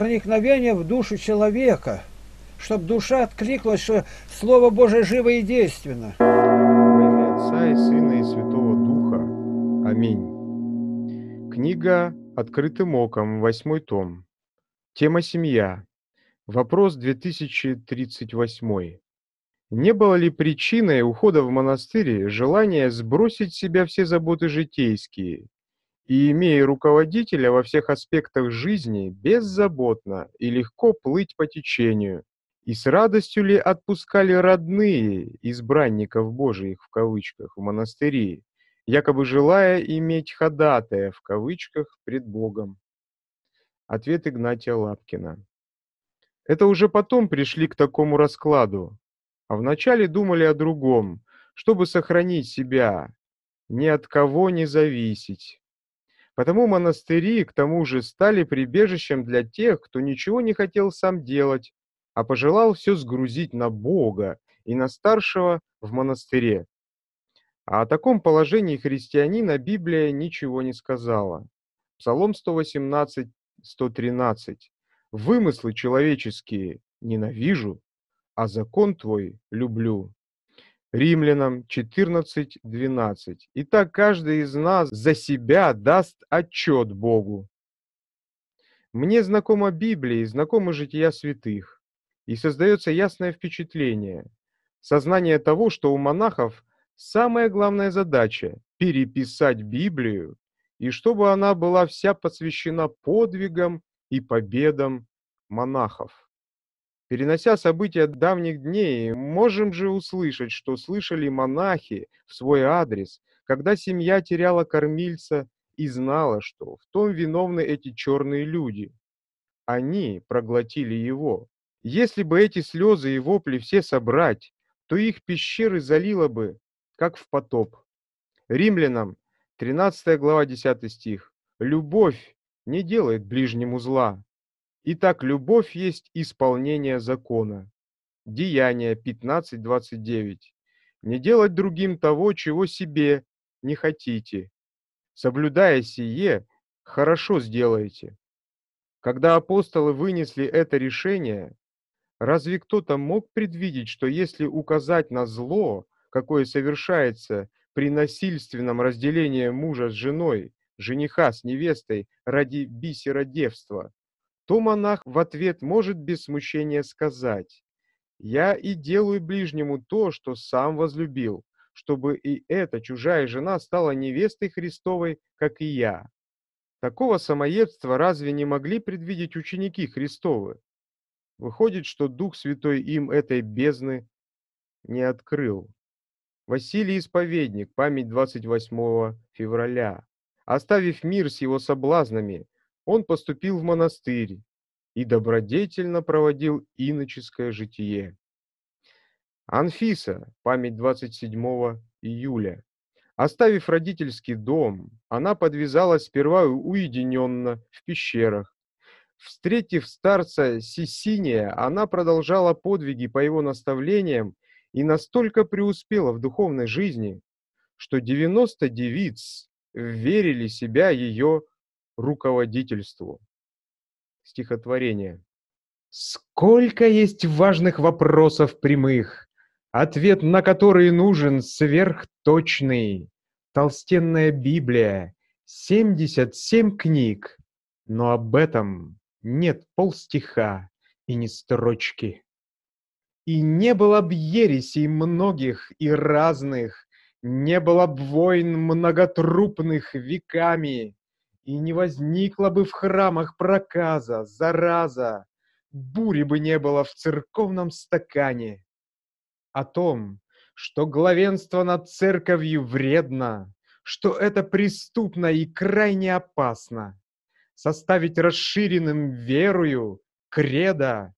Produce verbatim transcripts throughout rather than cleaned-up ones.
проникновение в душу человека, чтобы душа откликнулась, что Слово Божие живо и действенно. Во имя Отца и Сына и Святого Духа. Аминь. Книга «Открытым оком», восьмой том. Тема «Семья». Вопрос две тысячи тридцать восемь. Не было ли причиной ухода в монастырь желание сбросить с себя все заботы житейские и, имея руководителя во всех аспектах жизни, беззаботно и легко плыть по течению? И с радостью ли отпускали родные избранников Божиих в кавычках в монастыри, якобы желая иметь ходатая в кавычках пред Богом? Ответ Игнатия Лапкина. Это уже потом пришли к такому раскладу, а вначале думали о другом, чтобы сохранить себя, ни от кого не зависеть. Потому монастыри, к тому же, стали прибежищем для тех, кто ничего не хотел сам делать, а пожелал все сгрузить на Бога и на старшего в монастыре. А о таком положении христианина Библия ничего не сказала. Псалом сто восемнадцать, сто тринадцать. «Вымыслы человеческие ненавижу, а закон твой люблю». Римлянам четырнадцать, двенадцать. Итак, каждый из нас за себя даст отчет Богу. Мне знакома Библия и знакомы жития святых, и создается ясное впечатление, сознание того, что у монахов самая главная задача – переписать Библию, и чтобы она была вся посвящена подвигам и победам монахов. Перенося события давних дней, можем же услышать, что слышали монахи в свой адрес, когда семья теряла кормильца и знала, что в том виновны эти черные люди. Они проглотили его. Если бы эти слезы и вопли все собрать, то их пещеры залило бы, как в потоп. Римлянам тринадцатая глава, десятый стих. «Любовь не делает ближнему зла». Итак, любовь есть исполнение закона. Деяния пятнадцать, двадцать девять. «Не делать другим того, чего себе не хотите. Соблюдая сие, хорошо сделаете». Когда апостолы вынесли это решение, разве кто-то мог предвидеть, что если указать на зло, какое совершается при насильственном разделении мужа с женой, жениха с невестой ради бисеродевства, то монах в ответ может без смущения сказать: «Я и делаю ближнему то, что сам возлюбил, чтобы и эта чужая жена стала невестой Христовой, как и я». Такого самоедства разве не могли предвидеть ученики Христовы? Выходит, что Дух Святой им этой бездны не открыл. Василий Исповедник, память двадцать восьмого февраля. Оставив мир с его соблазнами, он поступил в монастырь и добродетельно проводил иноческое житие. Анфиса, память двадцать седьмого июля. Оставив родительский дом, она подвязалась сперва уединенно в пещерах. Встретив старца Сисиния, она продолжала подвиги по его наставлениям и настолько преуспела в духовной жизни, что девяносто девиц верили себя ее руководительству. Стихотворение. «Сколько есть важных вопросов прямых, ответ на которые нужен сверхточный. Толстенная Библия, семьдесят семь книг, но об этом нет полстиха и ни строчки. И не было б ересей многих и разных, не было б войн многотрупных веками, и не возникла бы в храмах проказа, зараза, бури бы не было в церковном стакане. О том, что главенство над церковью вредно, что это преступно и крайне опасно, составить расширенным верою кредо,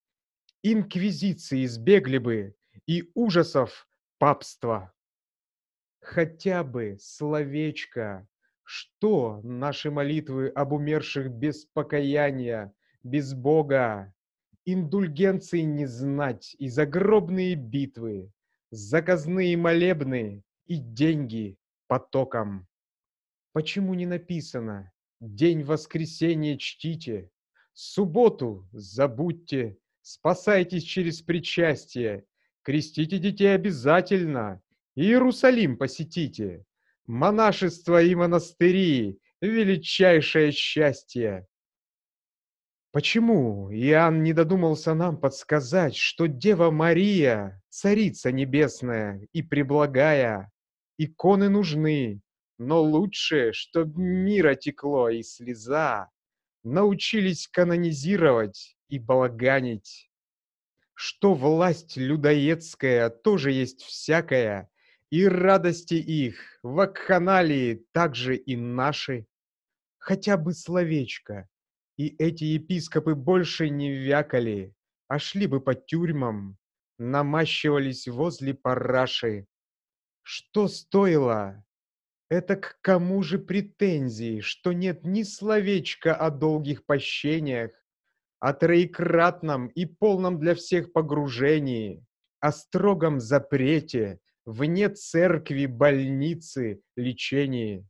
инквизиции избегли бы и ужасов папства. Хотя бы словечко, что наши молитвы об умерших без покаяния, без Бога, индульгенции не знать и загробные битвы, заказные молебны и деньги потоком. Почему не написано: день воскресения чтите, Субботу забудьте, спасайтесь через причастие, крестите детей обязательно, Иерусалим посетите. Монашество и монастыри — величайшее счастье. Почему Иоанн не додумался нам подсказать, что Дева Мария, Царица Небесная и Преблагая, иконы нужны, но лучше, чтоб мира текло и слеза, научились канонизировать и балаганить? Что власть людоедская тоже есть всякая, и радости их, вакханалии, также и наши. Хотя бы словечко. И эти епископы больше не вякали, а шли бы по тюрьмам, намащивались возле параши. Что стоило? Это к кому же претензии, что нет ни словечка о долгих пощениях, о троекратном и полном для всех погружении, о строгом запрете, вне церкви, больницы, лечении?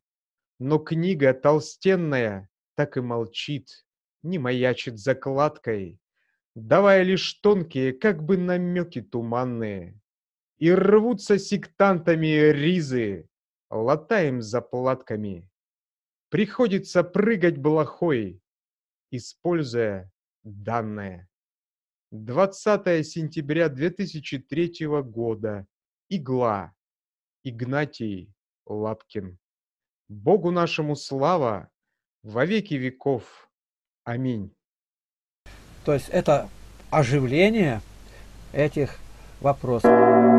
Но книга толстенная так и молчит, не маячит закладкой, давая лишь тонкие, как бы намеки туманные. И рвутся сектантами ризы, латаем заплатками. Приходится прыгать блохой, используя данное. двадцатое сентября две тысячи третьего года. Игла. Игнатий Лапкин. Богу нашему слава во веки веков. Аминь. То есть это оживление этих вопросов.